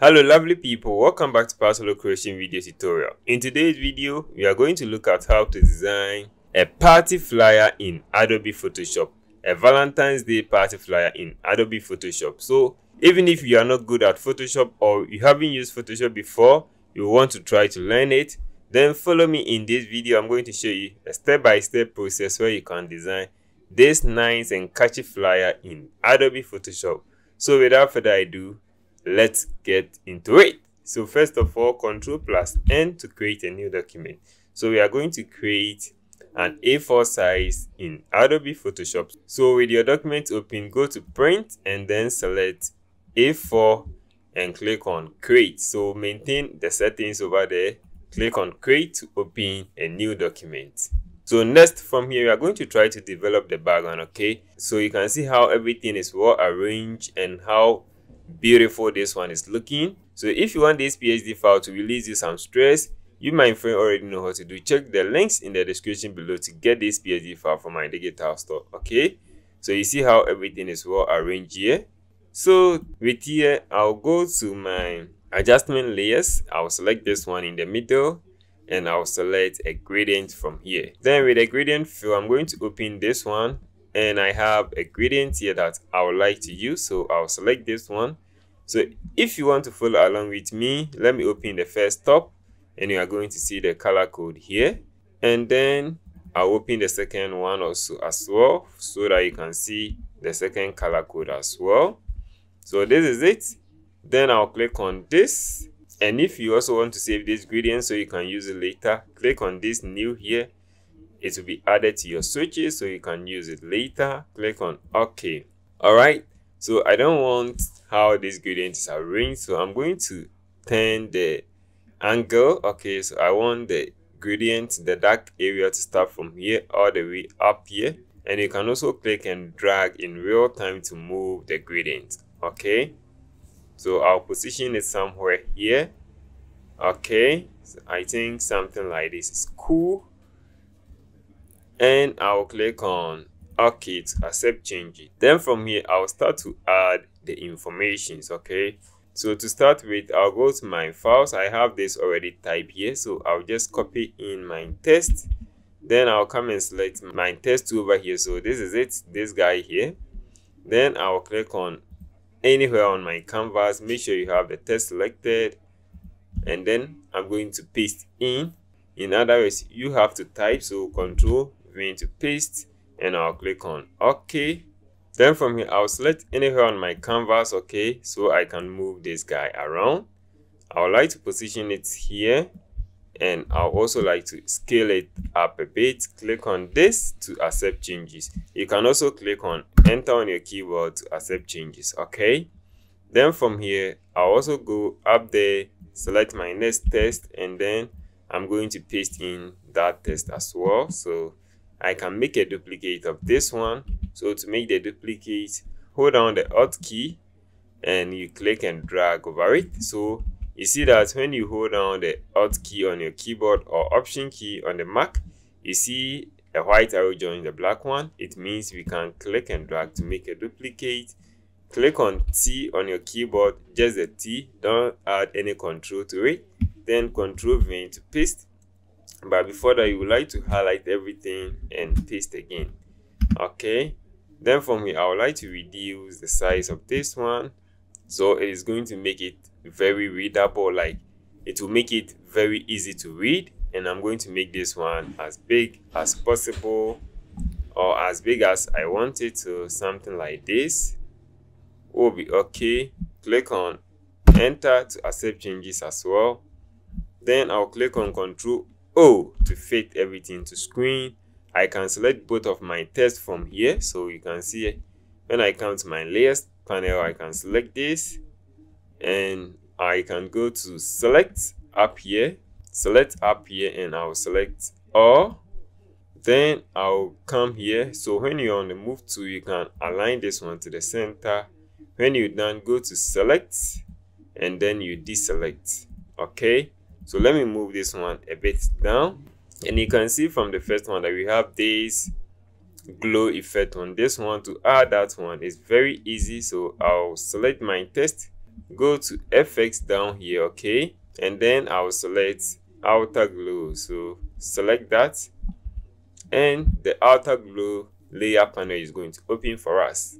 Hello lovely people, welcome back to Paasolo Creation video tutorial. In today's video, we are going to look at how to design a party flyer in Adobe Photoshop. A Valentine's Day party flyer in Adobe Photoshop. So even if you are not good at Photoshop or you haven't used Photoshop before, you want to try to learn it, then follow me in this video. I'm going to show you a step-by-step process where you can design this nice and catchy flyer in Adobe Photoshop. So without further ado, let's get into it. So first of all, Ctrl+N to create a new document. So we are going to create an A4 size in Adobe Photoshop. So with your document open, go to print and then select A4 and click on create. So maintain the settings over there, click on create to open a new document. So next, from here, we are going to try to develop the background, okay? So you can see how everything is well arranged and how beautiful this one is looking. So if you want this PSD file to release you some stress, you my friend already know how to do. Check the links in the description below to get this PSD file from my digital store, okay? So you see how everything is well arranged here. So with here, I'll go to my adjustment layers. I'll select this one in the middle, and I'll select a gradient from here. Then with a gradient fill, I'm going to open this one, and I have a gradient here that I would like to use, so I'll select this one. So if you want to follow along with me, let me open the first top, and you are going to see the color code here. And then I'll open the second one also as well, so that you can see the second color code as well. So this is it. Then I'll click on this. And if you also want to save this gradient so you can use it later, click on this new here. It will be added to your switches so you can use it later. Click on OK. Alright, so I don't want how this gradient is arranged, so I'm going to turn the angle. Okay, so I want the gradient, the dark area, to start from here all the way up here. And you can also click and drag in real time to move the gradient. Okay. So I'll position it somewhere here. Okay, so I think something like this is cool. And I'll click on OK to accept changes. Then from here, I'll start to add the informations, okay? So to start with, I'll go to my files. I have this already typed here, so I'll just copy in my text. Then I'll come and select my text tool over here. So this is it, this guy here. Then I'll click on anywhere on my canvas. Make sure you have the text selected, and then I'm going to paste in. In other words, you have to type, so Control V to paste, and I'll click on OK. Then from here, I'll select anywhere on my canvas, okay, so I can move this guy around. I would like to position it here, and I'll also like to scale it up a bit. Click on this to accept changes. You can also click on Enter on your keyboard to accept changes, okay? Then from here, I'll also go up there, select my next text, and then I'm going to paste in that text as well. So I can make a duplicate of this one. So to make the duplicate, hold down the Alt key, and you click and drag over it. So you see that when you hold down the Alt key on your keyboard or Option key on the Mac, you see a white arrow join the black one. It means we can click and drag to make a duplicate. Click on T on your keyboard, just the T, don't add any control to it. Then Control V to paste. But before that, you would like to highlight everything and paste again. Okay. Then from here, I would like to reduce the size of this one. So it is going to make it very readable, like it will make it very easy to read. And I'm going to make this one as big as possible, or as big as I want it, so something like this will be okay. Click on Enter to accept changes as well. Then I'll click on Ctrl O to fit everything to screen. I can select both of my text from here, so you can see when I come to my layers panel, I can select this, and I can go to select up here, and I'll select all. Then I'll come here. So when you're on the move tool, you can align this one to the center. When you're done, go to select, and then you deselect. Okay, so let me move this one a bit down, and you can see from the first one that we have this glow effect on this one. To add that one is very easy, so I'll select my text. go to effects down here, okay, and then I will select outer glow. So select that, and the outer glow layer panel is going to open for us.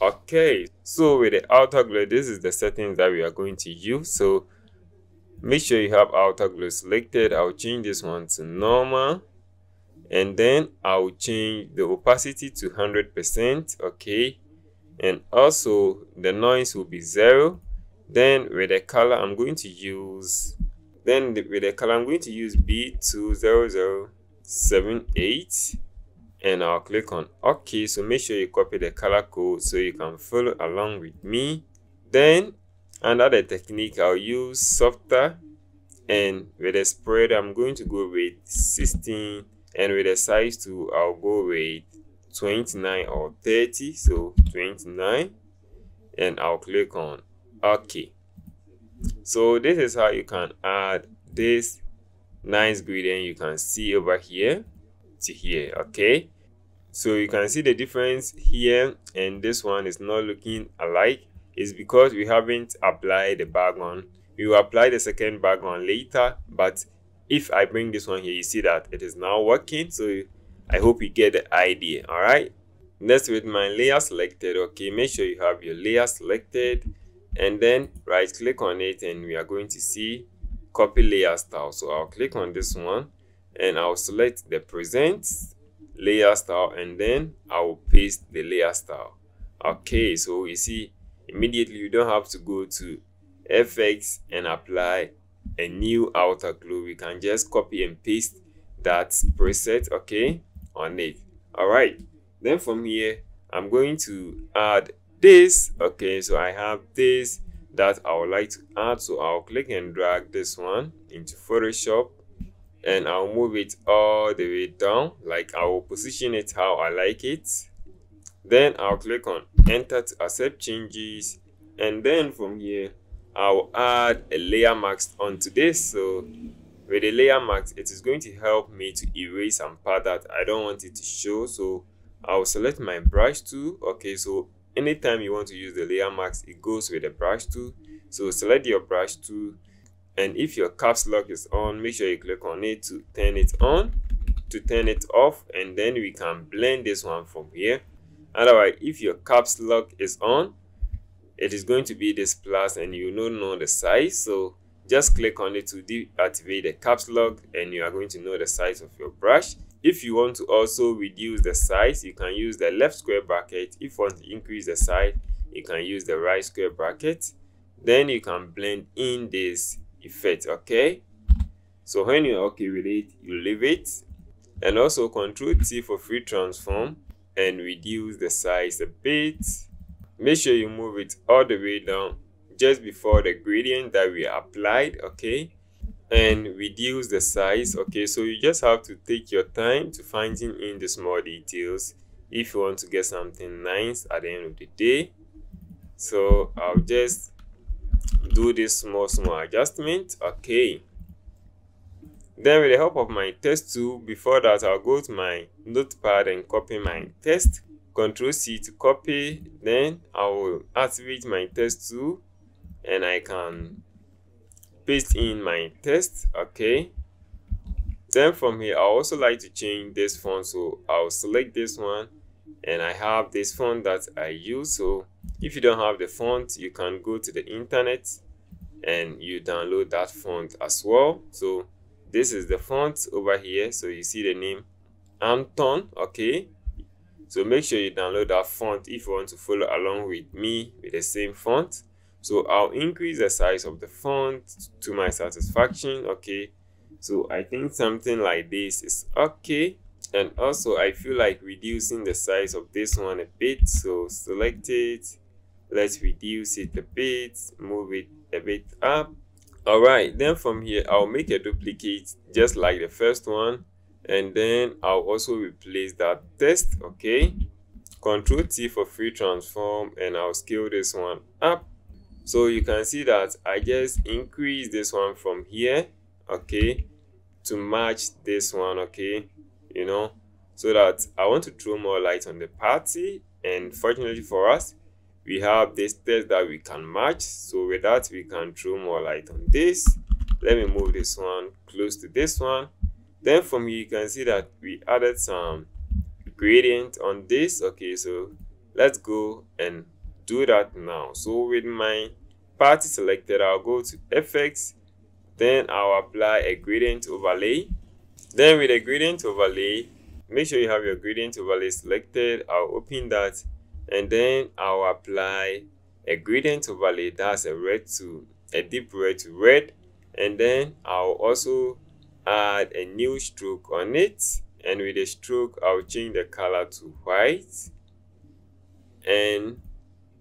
Okay, so with the outer glow, this is the settings that we are going to use. So make sure you have outer glow selected. I'll change this one to normal, and then I'll change the opacity to 100%, okay, and also the noise will be 0. Then with the color, I'm going to use B20078, and I'll click on OK. So make sure you copy the color code so you can follow along with me. Then under the technique, I'll use softer, and with the spread, I'm going to go with 16, and with the size too, I'll go with 29 or 30. So 29, and I'll click on OK. So this is how you can add this nice gradient you can see over here to here, okay. So you can see the difference here, and this one is not looking alike. It's because we haven't applied the background. We will apply the second background later, but if I bring this one here, you see that it is now working. So I hope you get the idea. All right, next, with my layer selected, okay, make sure you have your layer selected, and then right click on it, and we are going to see copy layer style. So I'll click on this one, and I'll select the present layer style, and then I will paste the layer style. Okay, so you see immediately you don't have to go to FX and apply a new outer glow. We can just copy and paste that preset, okay, on it. All right, then from here I'm going to add this, okay. So I have this that I would like to add, so I'll click and drag this one into Photoshop, and I'll move it all the way down. Like, I will position it how I like it. Then I'll click on enter to accept changes, and then from here I'll add a layer mask onto this. So with the layer mask, it is going to help me to erase some part that I don't want it to show. So I'll select my brush tool, okay. So anytime you want to use the layer mask, it goes with the brush tool. So select your brush tool, and if your caps lock is on, make sure you click on it to turn it on, to turn it off, and then we can blend this one from here. Otherwise, if your caps lock is on, it is going to be this plus, and you don't know the size. So just click on it to deactivate the caps lock, and you are going to know the size of your brush. If you want to also reduce the size, you can use the left square bracket. If you want to increase the size, you can use the right square bracket. Then you can blend in this effect, okay. So when you're okay with it, you leave it, and also Ctrl+T for free transform, and reduce the size a bit. Make sure you move it all the way down just before the gradient that we applied, okay, and reduce the size, okay. So you just have to take your time to finding in the small details if you want to get something nice at the end of the day. So I'll just do this small adjustment, okay. Then with the help of my text tool, before that I'll go to my notepad and copy my text. Ctrl+C to copy. Then I will activate my text tool, and I can paste in my text, okay. Then from here I also like to change this font, so I'll select this one, and I have this font that I use. So if you don't have the font, you can go to the internet and you download that font as well. So this is the font over here. So you see the name Anton, okay. So make sure you download that font if you want to follow along with me with the same font. So I'll increase the size of the font to my satisfaction, okay. So I think something like this is okay, and also I feel like reducing the size of this one a bit. So select it, let's reduce it a bit, move it a bit up. All right, then from here I'll make a duplicate just like the first one, and then I'll also replace that text, okay. Ctrl+T for free transform, and I'll scale this one up. So you can see that I just increase this one from here, okay, to match this one, okay, you know, so that I want to throw more light on the party. And fortunately for us, we have this text that we can match. So with that, we can throw more light on this. Let me move this one close to this one. Then from here, you can see that we added some gradient on this. Okay, so let's go and do that now. So with my party selected, I'll go to effects, then I'll apply a gradient overlay. Then with a gradient overlay, make sure you have your gradient overlay selected. I'll open that, and then I'll apply a gradient overlay that's a red to a deep red to red, and then I'll also add a new stroke on it. And with a stroke, I'll change the color to white. And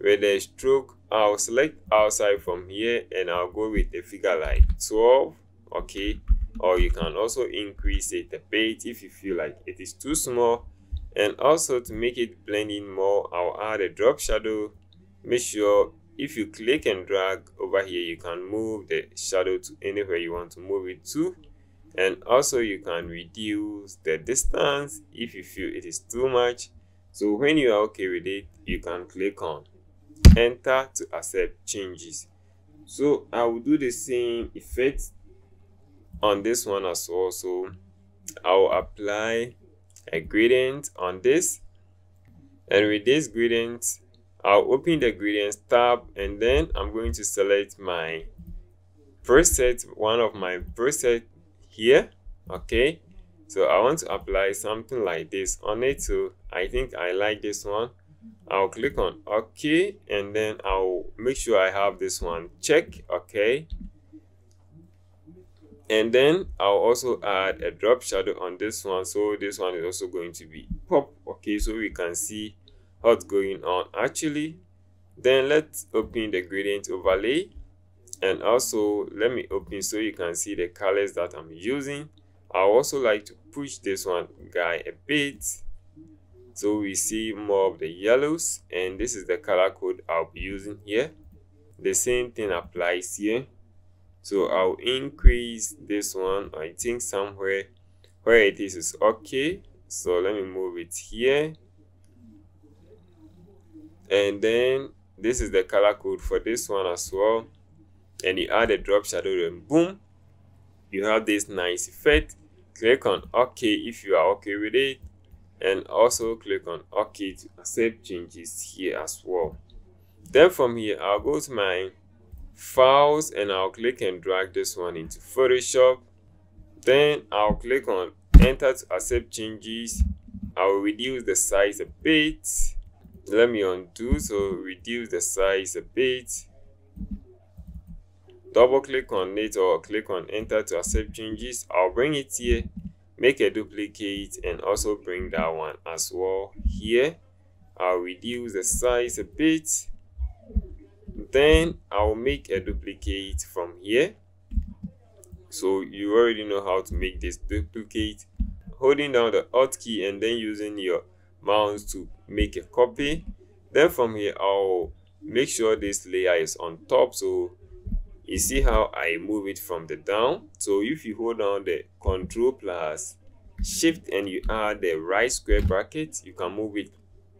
with a stroke, I'll select outside from here, and I'll go with a figure like 12. Okay, or you can also increase it a bit if you feel like it is too small. And also to make it blend in more, I'll add a drop shadow. Make sure if you click and drag over here, you can move the shadow to anywhere you want to move it to. And also you can reduce the distance if you feel it is too much. So when you are okay with it, you can click on enter to accept changes. So I will do the same effect on this one as well. So I will apply a gradient on this, and with this gradient, I'll open the gradients tab, and then I'm going to select my preset, one of my preset here. Okay, so I want to apply something like this on it. So I think I like this one. I'll click on OK, and then I'll make sure I have this one check. Okay, and then I'll also add a drop shadow on this one. So this one is also going to be pop. Okay, so we can see what's going on actually. Then let's open the gradient overlay, and also let me open so you can see the colors that I'm using. I also like to push this one guy a bit so we see more of the yellows, and this is the color code I'll be using here. The same thing applies here. So I'll increase this one, I think somewhere where it is okay. So let me move it here, and then this is the color code for this one as well. And you add a drop shadow, and boom, you have this nice effect. Click on OK if you are okay with it, and also click on OK to accept changes here as well. Then from here, I'll go to my files, and I'll click and drag this one into Photoshop. Then I'll click on enter to accept changes. I'll reduce the size a bit. Let me undo, so reduce the size a bit. Double click on it or click on enter to accept changes. I'll bring it here, make a duplicate, and also bring that one as well here. I'll reduce the size a bit. Then I'll make a duplicate from here. So you already know how to make this duplicate, holding down the Alt key and then using your mouse to make a copy. Then from here, I'll make sure this layer is on top. So you see how I move it from the down. So if you hold down the Control plus Shift and you add the right square bracket, you can move it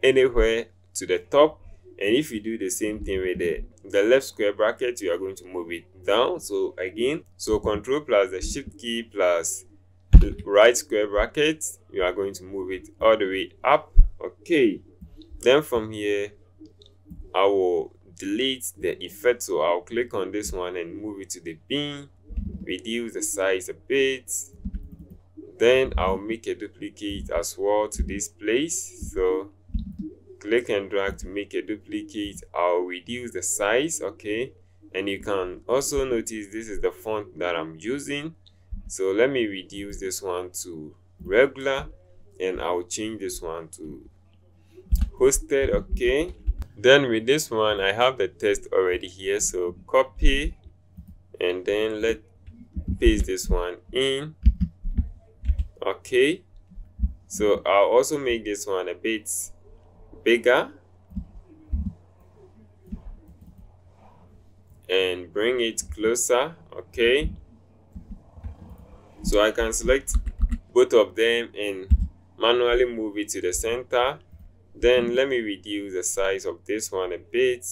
anywhere to the top. And if you do the same thing with the left square bracket, you are going to move it down. So again, so Control plus the Shift key plus right square bracket, you are going to move it all the way up. Okay, then from here, I will delete the effect. So I'll click on this one and move it to the bin, reduce the size a bit. Then I'll make a duplicate as well to this place. So click and drag to make a duplicate. I'll reduce the size. Okay, and you can also notice this is the font that I'm using. So let me reduce this one to regular, and I'll change this one to hosted. Okay, then with this one, I have the text already here. So copy, and then let's paste this one in. Okay, so I'll also make this one a bit bigger and bring it closer. Okay, so I can select both of them and manually move it to the center. Then let me reduce the size of this one a bit.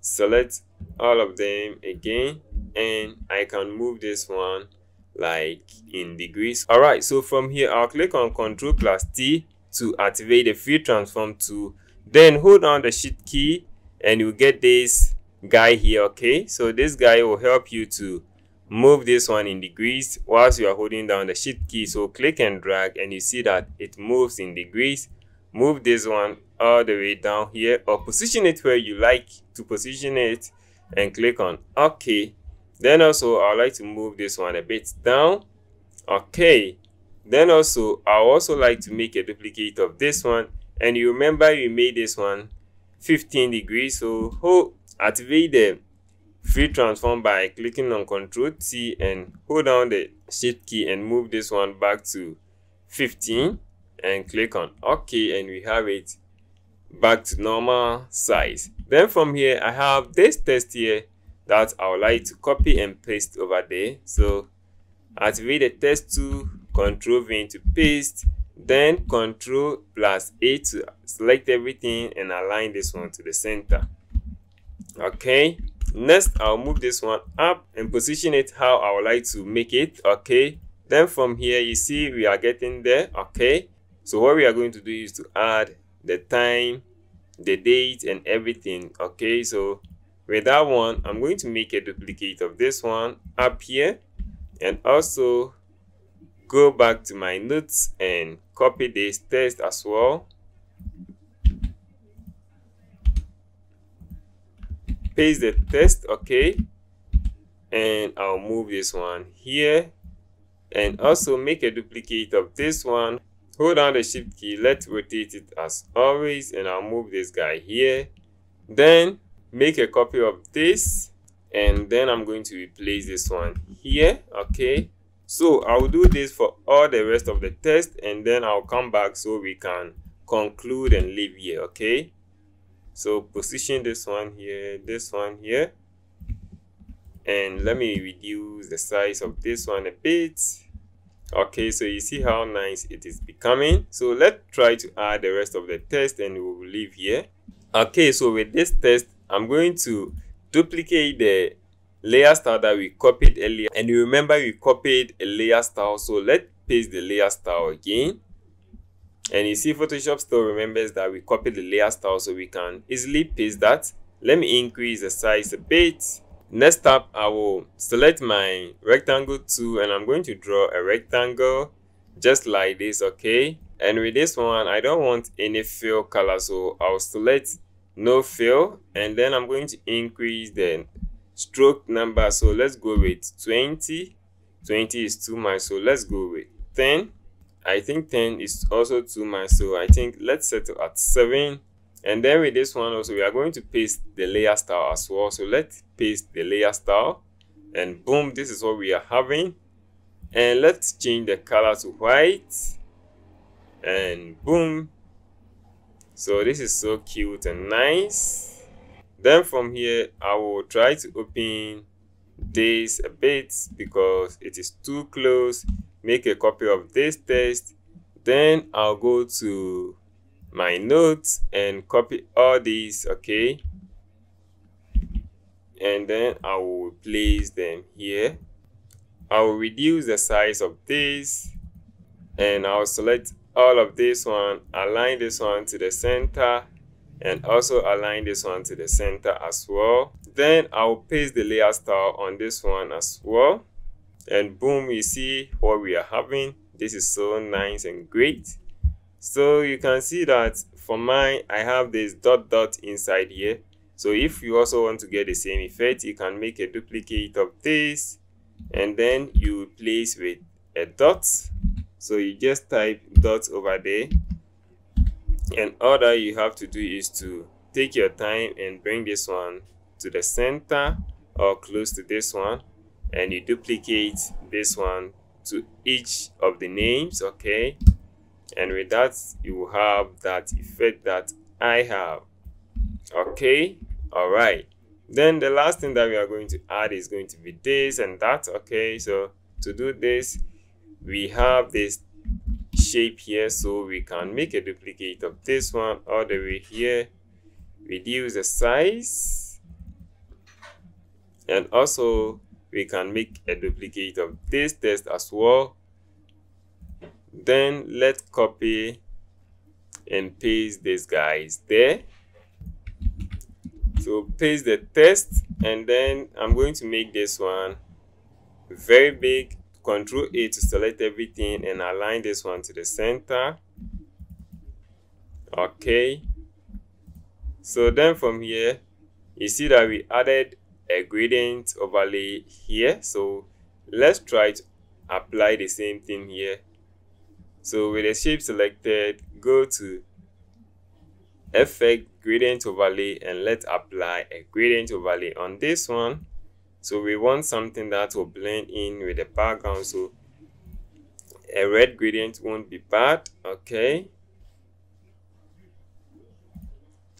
Select all of them again, and I can move this one like in degrees. All right, so from here I'll click on Ctrl plus T to activate the Fill Transform tool. Then hold on the Shift key and you get this guy here. Okay, so this guy will help you to move this one in degrees whilst you are holding down the Shift key. So click and drag and you see that it moves in degrees. Move this one all the way down here, or position it where you like to position it, and click on OK. Then also I like to move this one a bit down. Okay, then also I also like to make a duplicate of this one, and you remember you made this one 15 degrees. So activate the Free Transform by clicking on Ctrl T and hold down the Shift key and move this one back to 15 and click on OK, and we have it back to normal size. Then from here I have this text here that I would like to copy and paste over there. So activate the text tool, Ctrl V to paste, then Ctrl plus A to select everything and align this one to the center. Okay, next I'll move this one up and position it how I would like to make it. Okay, then from here you see we are getting there. Okay, so what we are going to do is to add the time, the date, and everything. Okay, so with that one I'm going to make a duplicate of this one up here, and also go back to my notes and copy this text as well, paste the text. Okay, and I'll move this one here and also make a duplicate of this one. Hold down the Shift key, let's rotate it as always, and I'll move this guy here. Then make a copy of this, and then I'm going to replace this one here. Okay, so I'll do this for all the rest of the text, and then I'll come back so we can conclude and leave here. Okay, so position this one here, this one here, and let me reduce the size of this one a bit. Okay, so you see how nice it is becoming. So let's try to add the rest of the text and we'll leave here. Okay, so with this text I'm going to duplicate the layer style that we copied earlier, and you remember we copied a layer style, so let's paste the layer style again. And you see Photoshop still remembers that we copied the layer style, so we can easily paste that. Let me increase the size a bit. Next up, I will select my rectangle tool and I'm going to draw a rectangle just like this. Okay, and with this one I don't want any fill color, so I'll select no fill, and then I'm going to increase the stroke number. So let's go with 20. 20 is too much, so let's go with 10. I think 10 is also too much, so I think let's settle at 7. And then with this one also we are going to paste the layer style as well, so let's paste the layer style, and boom, this is what we are having. And let's change the color to white, and boom, so this is so cute and nice. Then from here I will try to open this a bit because it is too close. Make a copy of this text, then I'll go to my notes and copy all these. Okay, and then I will place them here. I will reduce the size of this, and I'll select all of this one, align this one to the center, and also align this one to the center as well. Then I'll paste the layer style on this one as well, and boom, you see what we are having. This is so nice and great. So you can see that for mine I have this dot dot inside here. So if you also want to get the same effect, you can make a duplicate of this, and then you place with a dot. So you just type dot over there, and all that you have to do is to take your time and bring this one to the center or close to this one, and you duplicate this one to each of the names. Okay, and with that you will have that effect that I have. Okay, all right, then the last thing that we are going to add is going to be this and that. Okay, so to do this we have this shape here, so we can make a duplicate of this one all the way here, reduce the size, and also we can make a duplicate of this text as well. Then let's copy and paste these guys there. So paste the text, and then I'm going to make this one very big. Control A to select everything and align this one to the center. Okay. So then from here, you see that we added a gradient overlay here. So let's try to apply the same thing here. So with the shape selected, go to Effect, Gradient Overlay, and let's apply a gradient overlay on this one. So we want something that will blend in with the background, so a red gradient won't be bad. Okay,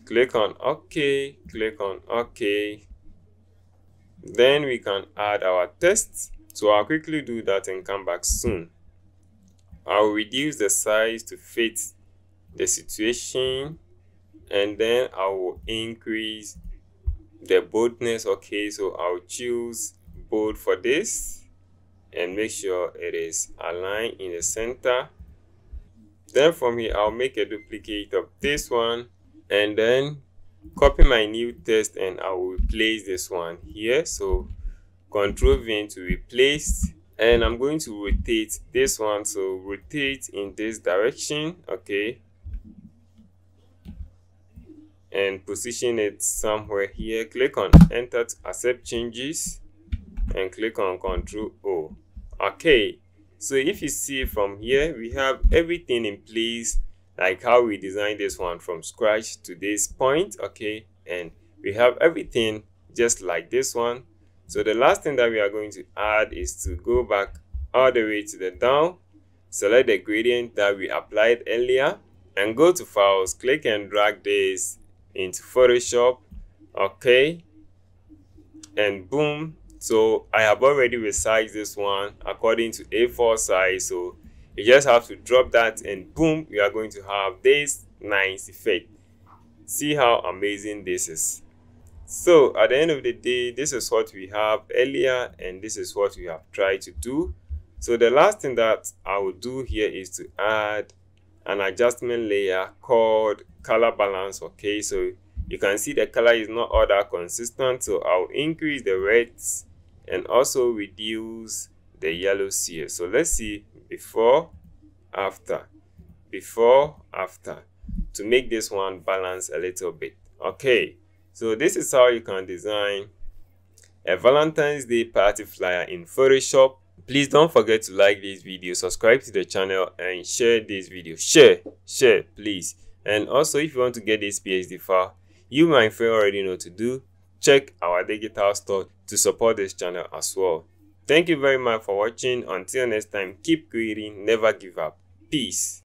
click on OK, click on OK. Then we can add our text. So I'll quickly do that and come back soon. I'll reduce the size to fit the situation, and then I will increase the boldness. Okay, so I'll choose bold for this and make sure it is aligned in the center. Then from here, I'll make a duplicate of this one, and then copy my new text, and I will replace this one here. So Control V to replace, and I'm going to rotate this one. So rotate in this direction. Okay, and position it somewhere here. Click on Enter to accept changes, and click on Control O. Okay, so if you see from here, we have everything in place, like how we designed this one from scratch to this point. Okay, and we have everything just like this one. So the last thing that we are going to add is to go back all the way to the down, select the gradient that we applied earlier, and go to Files, click and drag this into Photoshop. Okay, and boom. So I have already resized this one according to A4 size, so you just have to drop that, and boom, you are going to have this nice effect. See how amazing this is. So at the end of the day, this is what we have earlier, and this is what we have tried to do. So the last thing that I will do here is to add an adjustment layer called color balance. Okay, so you can see the color is not all that consistent, so I'll increase the reds and also reduce the yellows here. So let's see before, after, before, after, to make this one balance a little bit. Okay, so this is how you can design a Valentine's Day party flyer in Photoshop. Please don't forget to like this video, subscribe to the channel, and share this video. Share please. And also, if you want to get this PSD file, you my friend already know what to do. Check our digital store to support this channel as well. Thank you very much for watching. Until next time, keep creating, never give up. Peace.